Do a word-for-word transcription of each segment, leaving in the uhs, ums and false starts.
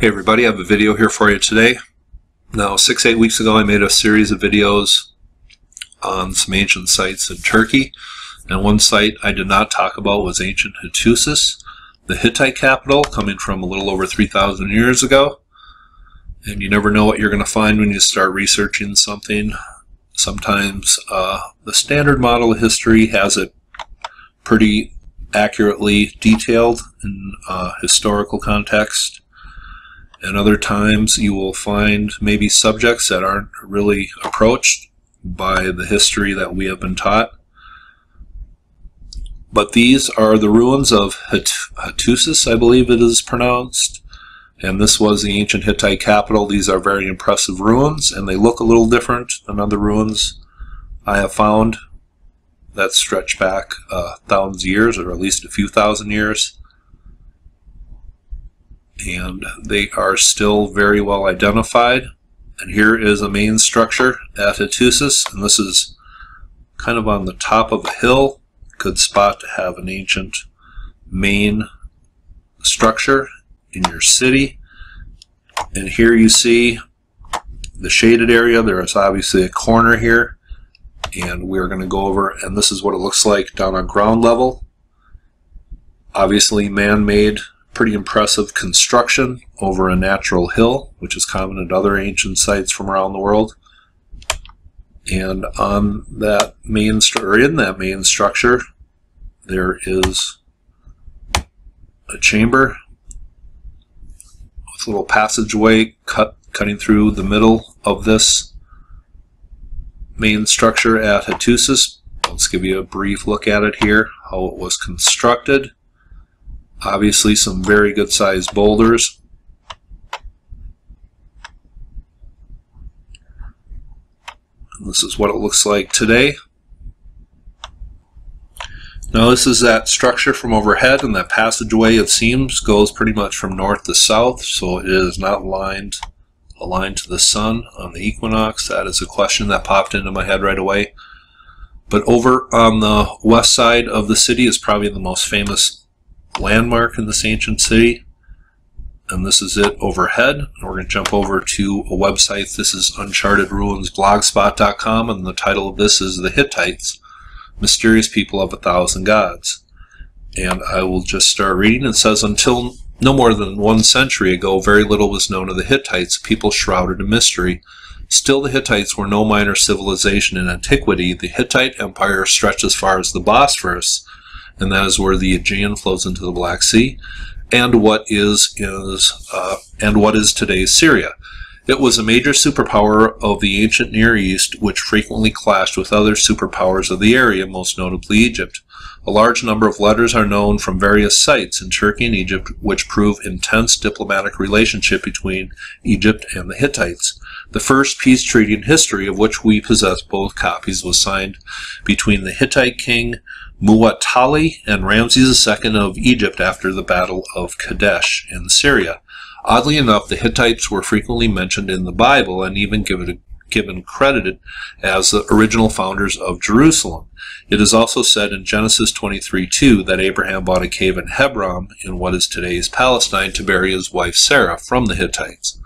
Hey everybody, I have a video here for you today. Now six, eight weeks ago I made a series of videos on some ancient sites in Turkey, and one site I did not talk about was ancient Hattusas, the Hittite capital, coming from a little over three thousand years ago. And you never know what you're going to find when you start researching something. Sometimes uh, the standard model of history has it pretty accurately detailed in uh, historical context. And other times you will find maybe subjects that aren't really approached by the history that we have been taught. But these are the ruins of Hattusas, I believe it is pronounced. And this was the ancient Hittite capital. These are very impressive ruins, and they look a little different than other ruins I have found that stretch back uh, thousands of years, or at least a few thousand years. And they are still very well identified. And here is a main structure at Hattusas, and this is kind of on the top of a hill. Good spot to have an ancient main structure in your city. And here you see the shaded area. There is obviously a corner here, and we're going to go over, and this is what it looks like down on ground level. Obviously man-made, pretty impressive construction over a natural hill, which is common at other ancient sites from around the world. And on that main or in that main structure there is a chamber with a little passageway cut cutting through the middle of this main structure at Hattusas. Let's give you a brief look at it here, how it was constructed. Obviously some very good sized boulders. This is what it looks like today. Now this is that structure from overhead, and that passageway, it seems, goes pretty much from north to south, so it is not lined, aligned to the sun on the equinox. That is a question that popped into my head right away. But over on the west side of the city is probably the most famous landmark in this ancient city. And this is it overhead. And we're going to jump over to a website. This is uncharted ruins blogspot dot com, and the title of this is The Hittites, Mysterious People of a Thousand Gods. And I will just start reading. It says, until no more than one century ago, very little was known of the Hittites, people shrouded in mystery. Still, the Hittites were no minor civilization in antiquity. The Hittite Empire stretched as far as the Bosphorus, and that is where the Aegean flows into the Black Sea, and what is is uh, and what is today's Syria. It was a major superpower of the ancient Near East, which frequently clashed with other superpowers of the area, most notably Egypt. A large number of letters are known from various sites in Turkey and Egypt, which prove intense diplomatic relationship between Egypt and the Hittites. The first peace treaty in history, of which we possess both copies, was signed between the Hittite king Muwatalli and Ramses the Second of Egypt after the Battle of Kadesh in Syria. Oddly enough, the Hittites were frequently mentioned in the Bible and even given, given credited as the original founders of Jerusalem. It is also said in Genesis twenty-three two that Abraham bought a cave in Hebron in what is today's Palestine to bury his wife Sarah from the Hittites.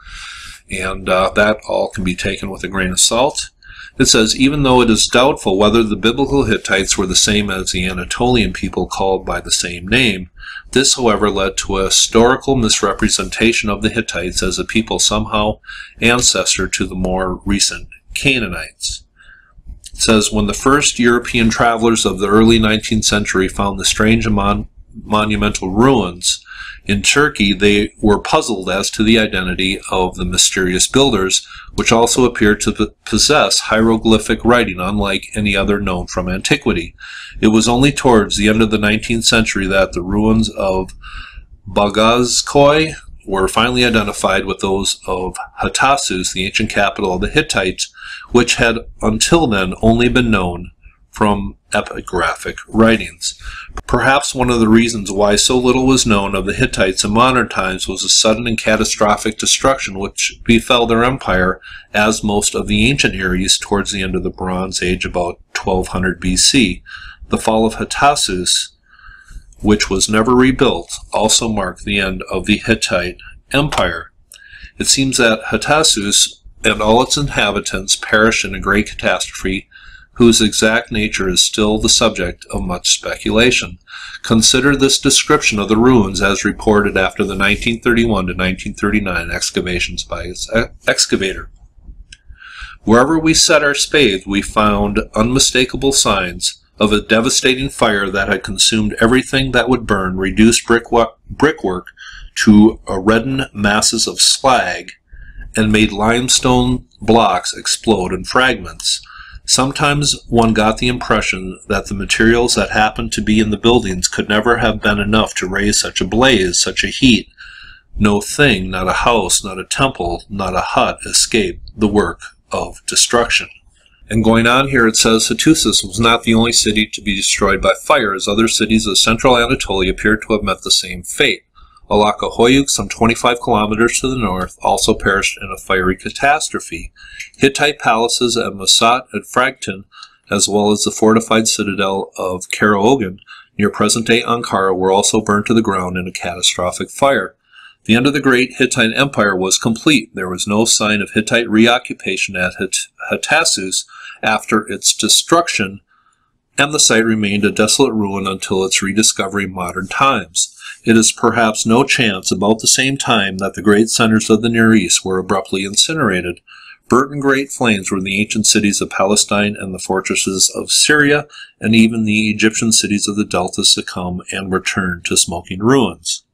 And uh, that all can be taken with a grain of salt. It says, even though it is doubtful whether the biblical Hittites were the same as the Anatolian people called by the same name, this, however, led to a historical misrepresentation of the Hittites as a people somehow ancestor to the more recent Canaanites. It says, when the first European travelers of the early nineteenth century found the strange mon monumental ruins in Turkey, they were puzzled as to the identity of the mysterious builders, which also appeared to possess hieroglyphic writing unlike any other known from antiquity. It was only towards the end of the nineteenth century that the ruins of Bogazköy were finally identified with those of Hattusas, the ancient capital of the Hittites, which had until then only been known from epigraphic writings. Perhaps one of the reasons why so little was known of the Hittites in modern times was the sudden and catastrophic destruction which befell their empire, as most of the ancient Near East, towards the end of the Bronze Age, about twelve hundred B C. The fall of Hattusas, which was never rebuilt, also marked the end of the Hittite Empire. It seems that Hattusas and all its inhabitants perished in a great catastrophe, whose exact nature is still the subject of much speculation. Consider this description of the ruins as reported after the nineteen thirty-one to nineteen thirty-nine excavations by its excavator. Wherever we set our spades, we found unmistakable signs of a devastating fire that had consumed everything that would burn, reduced brickwork to reddened masses of slag, and made limestone blocks explode in fragments. Sometimes one got the impression that the materials that happened to be in the buildings could never have been enough to raise such a blaze, such a heat. No thing, not a house, not a temple, not a hut, escaped the work of destruction. And going on here, it says, Hattusas was not the only city to be destroyed by fire, as other cities of central Anatolia appeared to have met the same fate. Alaca Höyük, some twenty-five kilometers to the north, also perished in a fiery catastrophe. Hittite palaces at Masat and Fragton, as well as the fortified citadel of Karahun near present-day Ankara, were also burned to the ground in a catastrophic fire. The end of the great Hittite Empire was complete. There was no sign of Hittite reoccupation at Hattusas after its destruction, and the site remained a desolate ruin until its rediscovery in modern times. It is perhaps no chance about the same time that the great centers of the Near East were abruptly incinerated. Burnt in great flames were the ancient cities of Palestine and the fortresses of Syria, and even the Egyptian cities of the Delta succumbed and were turned to smoking ruins.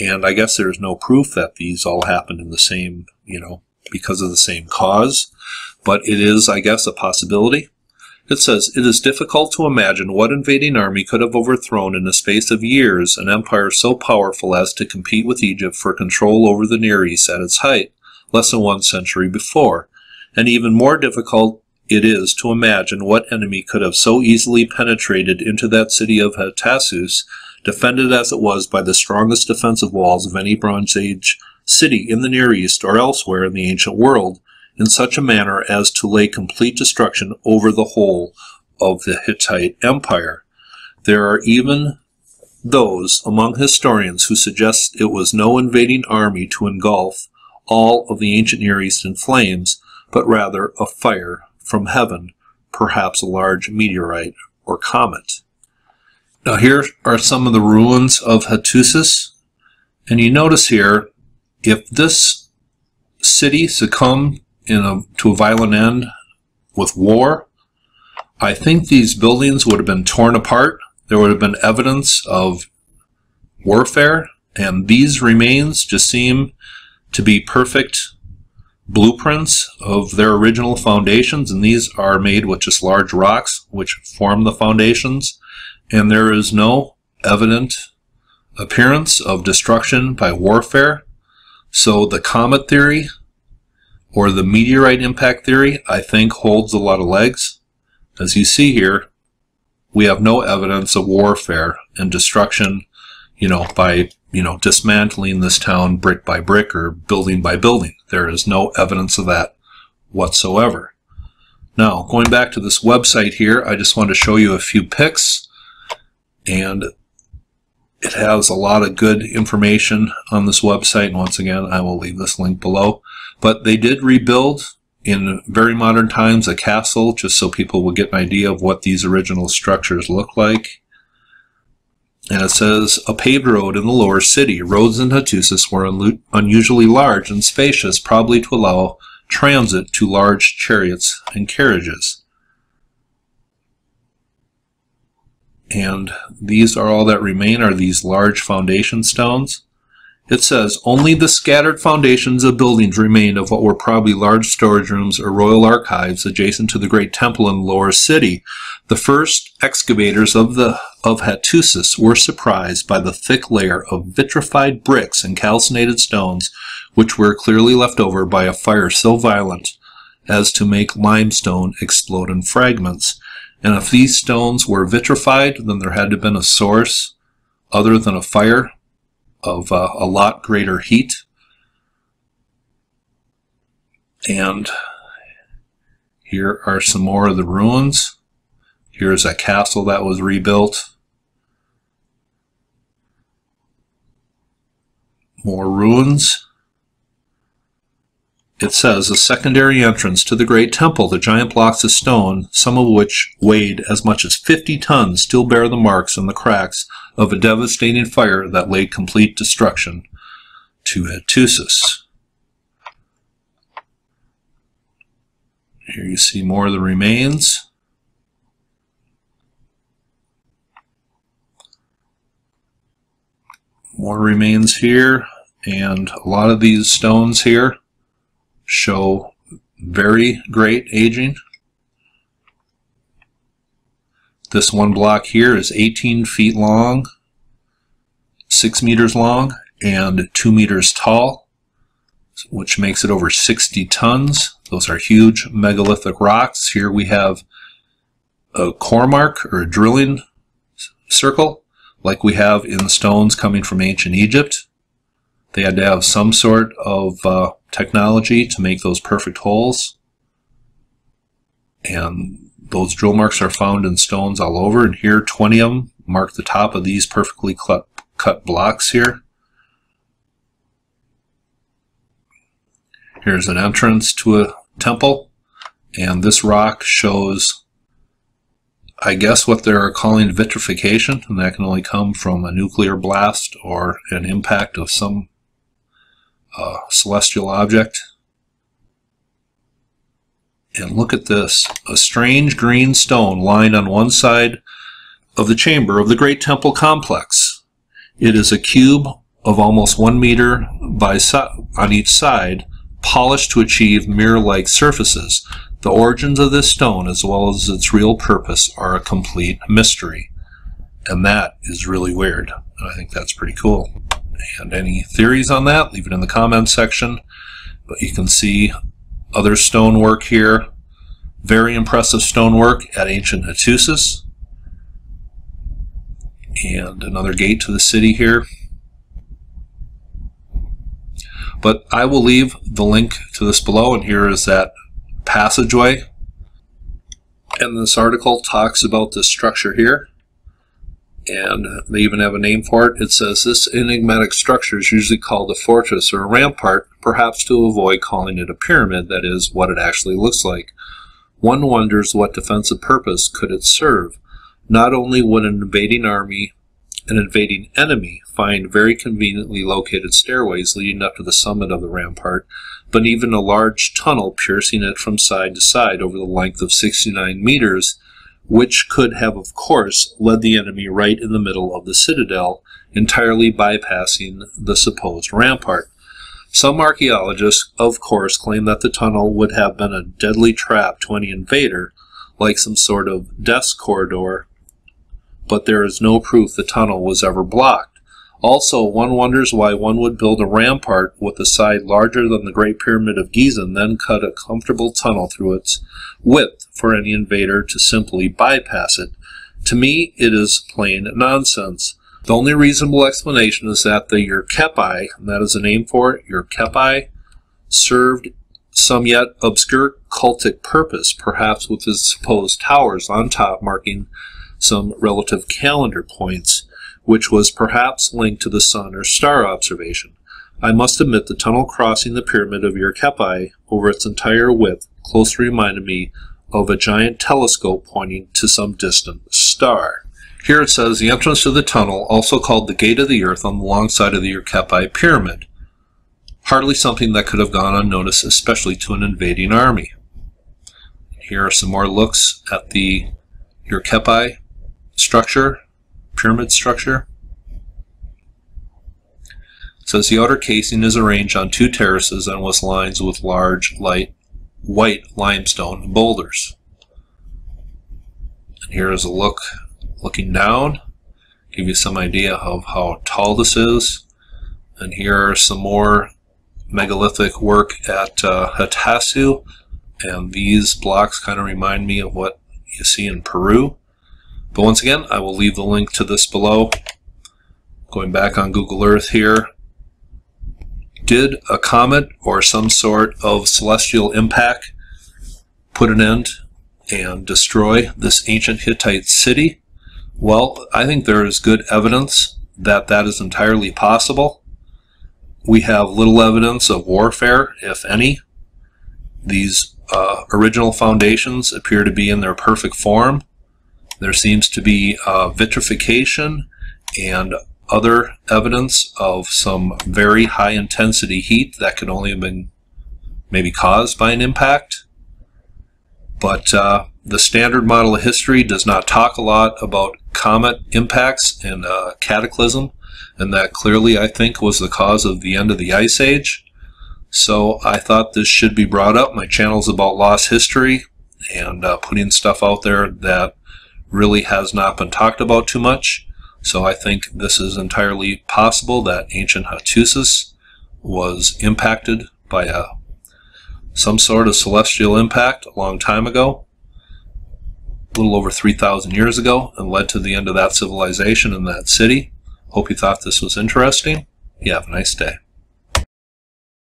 And I guess there's no proof that these all happened in the same, you know, because of the same cause, but it is, I guess, a possibility. It says, it is difficult to imagine what invading army could have overthrown in the space of years an empire so powerful as to compete with Egypt for control over the Near East at its height, less than one century before. And even more difficult it is to imagine what enemy could have so easily penetrated into that city of Hattusas, defended as it was by the strongest defensive walls of any Bronze Age city in the Near East or elsewhere in the ancient world, in such a manner as to lay complete destruction over the whole of the Hittite Empire. There are even those among historians who suggest it was no invading army to engulf all of the ancient Near East in flames, but rather a fire from heaven, perhaps a large meteorite or comet. Now here are some of the ruins of Hattusas, and you notice here, if this city succumbed In a, to a violent end with war, I think these buildings would have been torn apart. There would have been evidence of warfare, and these remains just seem to be perfect blueprints of their original foundations, and these are made with just large rocks which form the foundations, and there is no evident appearance of destruction by warfare. So the comet theory or the meteorite impact theory, I think, holds a lot of legs. As you see here, we have no evidence of warfare and destruction, you know, by, you know, dismantling this town brick by brick or building by building. There is no evidence of that whatsoever. Now, going back to this website here, I just want to show you a few pics, and it has a lot of good information on this website, and once again, I will leave this link below. But they did rebuild in very modern times a castle, just so people will get an idea of what these original structures look like. And it says, a paved road in the lower city. Roads in Hattusas were un unusually large and spacious, probably to allow transit to large chariots and carriages. And these are all that remain, are these large foundation stones. It says, only the scattered foundations of buildings remain of what were probably large storage rooms or royal archives adjacent to the great temple in the lower city. The first excavators of the of Hattusas were surprised by the thick layer of vitrified bricks and calcinated stones, which were clearly left over by a fire so violent as to make limestone explode in fragments. And if these stones were vitrified, then there had to have been a source other than a fire of uh, a lot greater heat. And here are some more of the ruins. Here's a castle that was rebuilt. More ruins. It says, a secondary entrance to the great temple, the giant blocks of stone, some of which weighed as much as fifty tons, still bear the marks and the cracks of a devastating fire that laid complete destruction to Hattusas. Here you see more of the remains. More remains here, and a lot of these stones here show very great aging. This one block here is eighteen feet long, six meters long, and two meters tall, which makes it over sixty tons. Those are huge megalithic rocks. Here we have a core mark, or a drilling circle, like we have in stones coming from ancient Egypt. They had to have some sort of uh, technology to make those perfect holes. And those drill marks are found in stones all over. And here, twenty of them mark the top of these perfectly cut blocks here. Here's an entrance to a temple. And this rock shows, I guess, what they're calling vitrification, and that can only come from a nuclear blast or an impact of some uh, celestial object. And look at this, a strange green stone lying on one side of the chamber of the great temple complex. It is a cube of almost one meter by so on each side, polished to achieve mirror-like surfaces. The origins of this stone, as well as its real purpose, are a complete mystery. And that is really weird. And I think that's pretty cool. And any theories on that, leave it in the comments section. But you can see other stonework here. Very impressive stonework at ancient Hattusas. And another gate to the city here. But I will leave the link to this below, and here is that passageway. And this article talks about this structure here, and they even have a name for it. It says, this enigmatic structure is usually called a fortress or a rampart, perhaps to avoid calling it a pyramid, that is, what it actually looks like. One wonders what defensive purpose could it serve. Not only would an invading army, an invading enemy, find very conveniently located stairways leading up to the summit of the rampart, but even a large tunnel piercing it from side to side over the length of sixty-nine meters, which could have, of course, led the enemy right in the middle of the citadel, entirely bypassing the supposed rampart. Some archaeologists, of course, claim that the tunnel would have been a deadly trap to any invader, like some sort of death corridor, but there is no proof the tunnel was ever blocked. Also, one wonders why one would build a rampart with a side larger than the Great Pyramid of Giza and then cut a comfortable tunnel through its width for any invader to simply bypass it. To me, it is plain nonsense. The only reasonable explanation is that the Yerkapı, and that is a name for it, Yerkapı, served some yet obscure cultic purpose, perhaps with its supposed towers on top marking some relative calendar points, which was perhaps linked to the sun or star observation. I must admit the tunnel crossing the pyramid of Yerkapı over its entire width closely reminded me of a giant telescope pointing to some distant star. Here it says, the entrance to the tunnel, also called the Gate of the Earth, on the long side of the Yerkapı pyramid. Hardly something that could have gone unnoticed, especially to an invading army. Here are some more looks at the Yerkapı structure. Pyramid structure. It says the outer casing is arranged on two terraces and was lined with large, light, white limestone boulders. And here is a look, looking down, give you some idea of how tall this is. And here are some more megalithic work at uh, Hattasu, and these blocks kind of remind me of what you see in Peru. But once again, I will leave the link to this below. Going back on Google Earth here. Did a comet or some sort of celestial impact put an end and destroy this ancient Hittite city? Well, I think there is good evidence that that is entirely possible. We have little evidence of warfare, if any, These uh, original foundations appear to be in their perfect form. There seems to be uh, vitrification and other evidence of some very high intensity heat that could only have been maybe caused by an impact. But uh, the standard model of history does not talk a lot about comet impacts and uh, cataclysm, and that clearly, I think, was the cause of the end of the Ice Age. So I thought this should be brought up. My channel's about lost history and uh, putting stuff out there that really has not been talked about too much. So I think this is entirely possible that ancient Hattusas was impacted by a, some sort of celestial impact a long time ago, a little over three thousand years ago, and led to the end of that civilization in that city. Hope you thought this was interesting. You have a nice day.